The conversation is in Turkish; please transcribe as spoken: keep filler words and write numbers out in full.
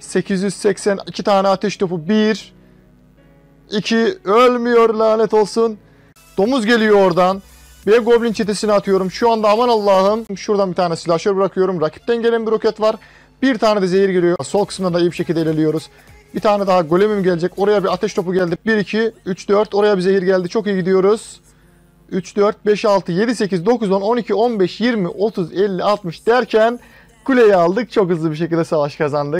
sekiz yüz seksen iki tane ateş topu. bir iki ölmüyor lanet olsun. Domuz geliyor oradan. Ve Goblin çetesini atıyorum. Şu anda aman Allah'ım. Şuradan bir tane silahşör bırakıyorum. Rakipten gelen bir roket var. Bir tane de zehir geliyor. Sol kısmından da iyi bir şekilde ilerliyoruz. Bir tane daha golemim gelecek. Oraya bir ateş topu geldi. bir iki üç dört. Oraya bir zehir geldi. Çok iyi gidiyoruz. üç dört beş altı yedi sekiz dokuz on on iki on beş yirmi otuz elli altmış derken kuleyi aldık. Çok hızlı bir şekilde savaş kazandık.